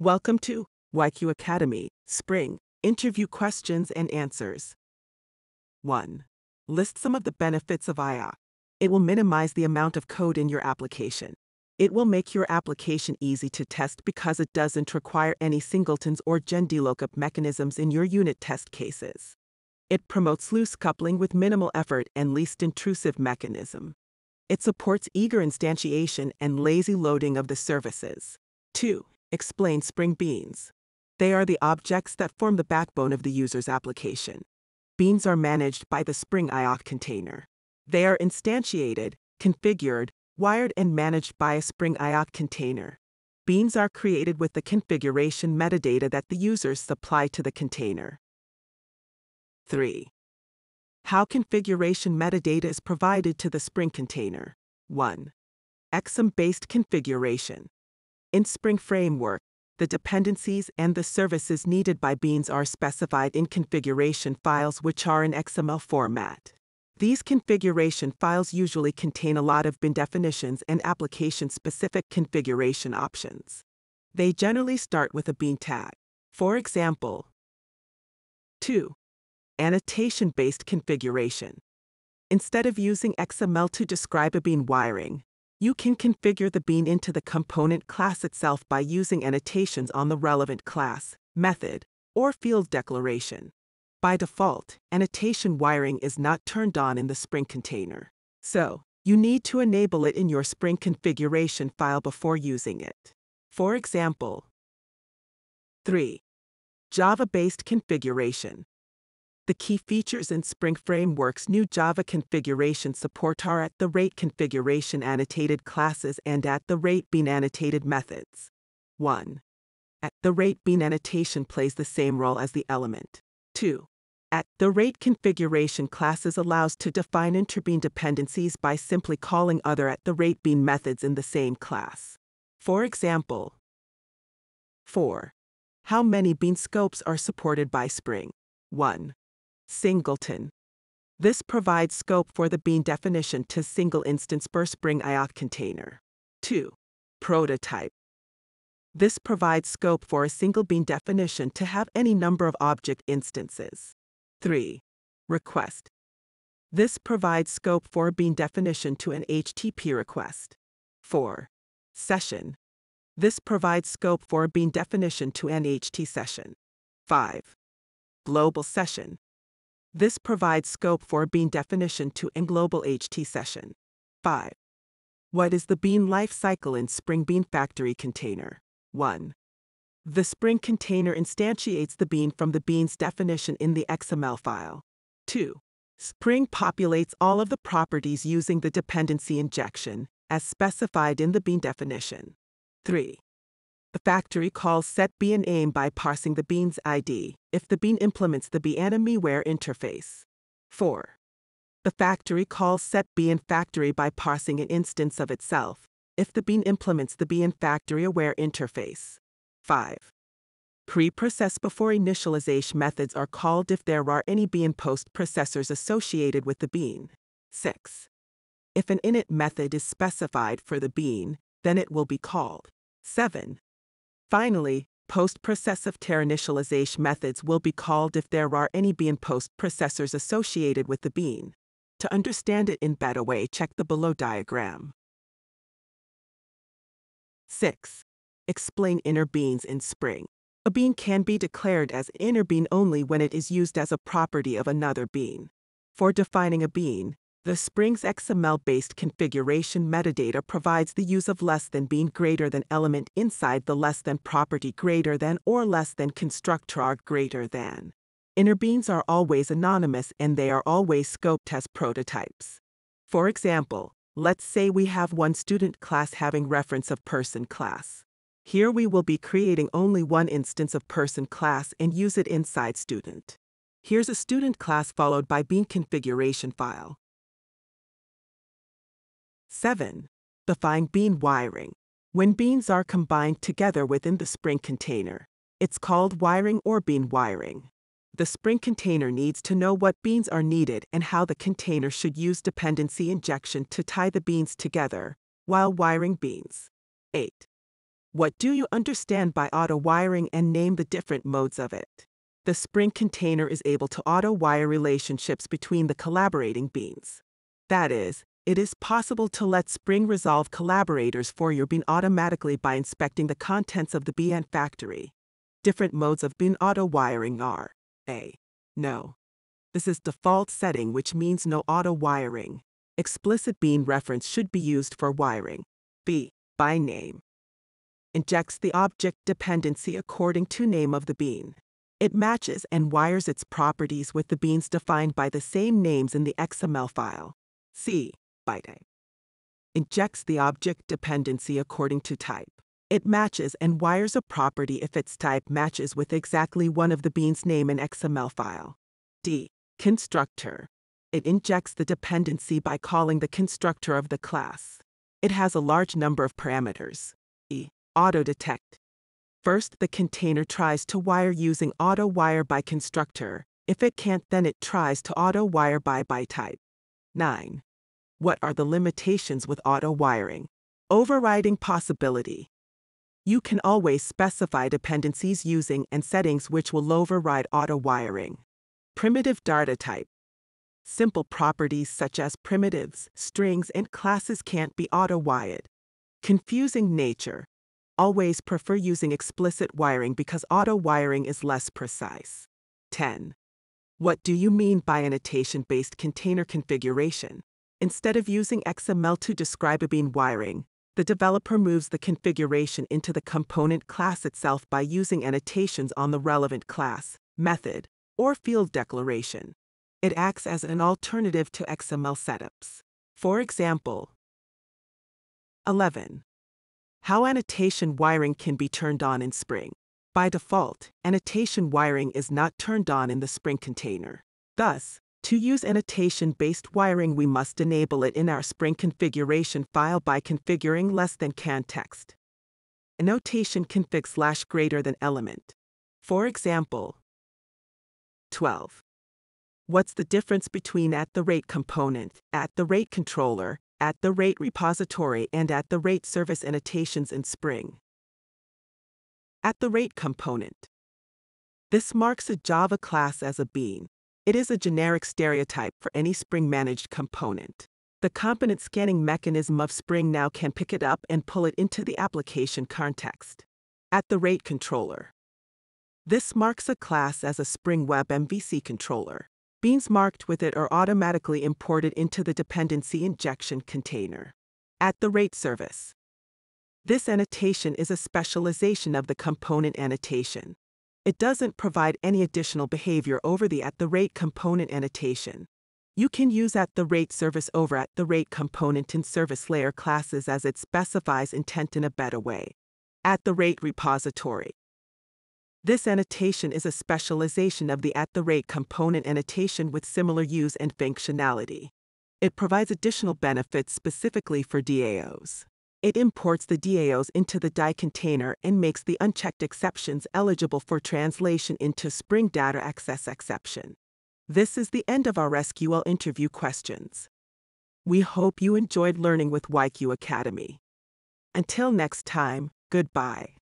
Welcome to YQ Academy, Spring, Interview Questions and Answers. 1. List some of the benefits of IoC. It will minimize the amount of code in your application. It will make your application easy to test because it doesn't require any singletons or JNDI lookup mechanisms in your unit test cases. It promotes loose coupling with minimal effort and least intrusive mechanism. It supports eager instantiation and lazy loading of the services. 2. Explain Spring Beans. They are the objects that form the backbone of the user's application. Beans are managed by the Spring IoC container. They are instantiated, configured, wired, and managed by a Spring IoC container. Beans are created with the configuration metadata that the users supply to the container. 3. How configuration metadata is provided to the Spring container. 1. XML-based configuration. In Spring Framework, the dependencies and the services needed by Beans are specified in configuration files which are in XML format. These configuration files usually contain a lot of Bean definitions and application-specific configuration options. They generally start with a Bean tag, for example. 2. Annotation-based configuration. Instead of using XML to describe a Bean wiring, you can configure the bean into the component class itself by using annotations on the relevant class, method, or field declaration. By default, annotation wiring is not turned on in the Spring container, so you need to enable it in your Spring configuration file before using it. For example, 3. Java-based configuration. The key features in Spring Framework's new Java configuration support are @ configuration annotated classes and @ bean annotated methods. 1. @ bean annotation plays the same role as the element. 2. @ configuration classes allows to define interbean dependencies by simply calling other @ bean methods in the same class. For example, 4. How many bean scopes are supported by Spring? 1. Singleton. This provides scope for the bean definition to single instance per Spring IoC container. 2. Prototype. This provides scope for a single bean definition to have any number of object instances. 3. Request. This provides scope for a bean definition to an HTTP request. 4. Session. This provides scope for a bean definition to an HT session. 5. Global session. This provides scope for a bean definition to a global HT session. 5. What is the bean lifecycle in Spring Bean Factory Container? 1. The Spring container instantiates the bean from the bean's definition in the XML file. 2. Spring populates all of the properties using the dependency injection, as specified in the bean definition. 3. The factory calls @BeanName by parsing the bean's ID, if the bean implements the BeanNameAware interface. 4. The factory calls @BeanFactory by parsing an instance of itself, if the bean implements the BeanFactoryAware interface. 5. Pre-process before initialization methods are called if there are any bean post-processors associated with the bean. 6. If an init method is specified for the bean, then it will be called. 7. Finally, post-processive terinitialization methods will be called if there are any bean post-processors associated with the bean. To understand it in better way, check the below diagram. 6. Explain inner beans in Spring. A bean can be declared as an inner bean only when it is used as a property of another bean. For defining a bean, the Spring's XML-based configuration metadata provides the use of less than bean greater than element inside the less than property greater than or less than constructor are greater than. Inner beans are always anonymous and they are always scoped as prototypes. For example, let's say we have one student class having reference of person class. Here we will be creating only one instance of person class and use it inside student. Here's a student class followed by bean configuration file. 7. Define bean wiring. When beans are combined together within the Spring container, it's called wiring or bean wiring. The Spring container needs to know what beans are needed and how the container should use dependency injection to tie the beans together, while wiring beans. 8. What do you understand by auto wiring, and name the different modes of it? The Spring container is able to auto wire relationships between the collaborating beans. That is, it is possible to let Spring resolve collaborators for your bean automatically by inspecting the contents of the bean factory. Different modes of bean auto wiring are: A. No. This is default setting, which means no auto wiring. Explicit bean reference should be used for wiring. B. By name. Injects the object dependency according to name of the bean. It matches and wires its properties with the beans defined by the same names in the XML file. C. By type. Injects the object dependency according to type. It matches and wires a property if its type matches with exactly one of the bean's name in XML file. D. Constructor. It injects the dependency by calling the constructor of the class. It has a large number of parameters. E. Auto-detect. First, the container tries to wire using auto-wire by constructor. If it can't, then it tries to auto-wire by type. 9. What are the limitations with auto-wiring? Overriding possibility. You can always specify dependencies using and settings which will override auto-wiring. Primitive data type. Simple properties such as primitives, strings, and classes can't be auto-wired. Confusing nature. Always prefer using explicit wiring because auto-wiring is less precise. 10. What do you mean by annotation-based container configuration? Instead of using XML to describe a bean wiring, the developer moves the configuration into the component class itself by using annotations on the relevant class, method, or field declaration. It acts as an alternative to XML setups. For example, 11. How annotation wiring can be turned on in Spring. By default, annotation wiring is not turned on in the Spring container. Thus, to use annotation-based wiring, we must enable it in our Spring configuration file by configuring can text. Annotation config/greater than element. For example, 12. What's the difference between @Component, @Controller, @Repository, and @Service annotations in Spring? @Component. This marks a Java class as a bean. It is a generic stereotype for any Spring-managed component. The component scanning mechanism of Spring now can pick it up and pull it into the application context. @Controller. This marks a class as a Spring Web MVC controller. Beans marked with it are automatically imported into the dependency injection container. @Service. This annotation is a specialization of the component annotation. It doesn't provide any additional behavior over the @Component annotation. You can use @Service over @Component in service layer classes as it specifies intent in a better way. @Repository. This annotation is a specialization of the @Component annotation with similar use and functionality. It provides additional benefits specifically for DAOs. It imports the DAOs into the DI container and makes the unchecked exceptions eligible for translation into Spring data access exception. This is the end of our SQL interview questions. We hope you enjoyed learning with YQ Academy. Until next time, goodbye.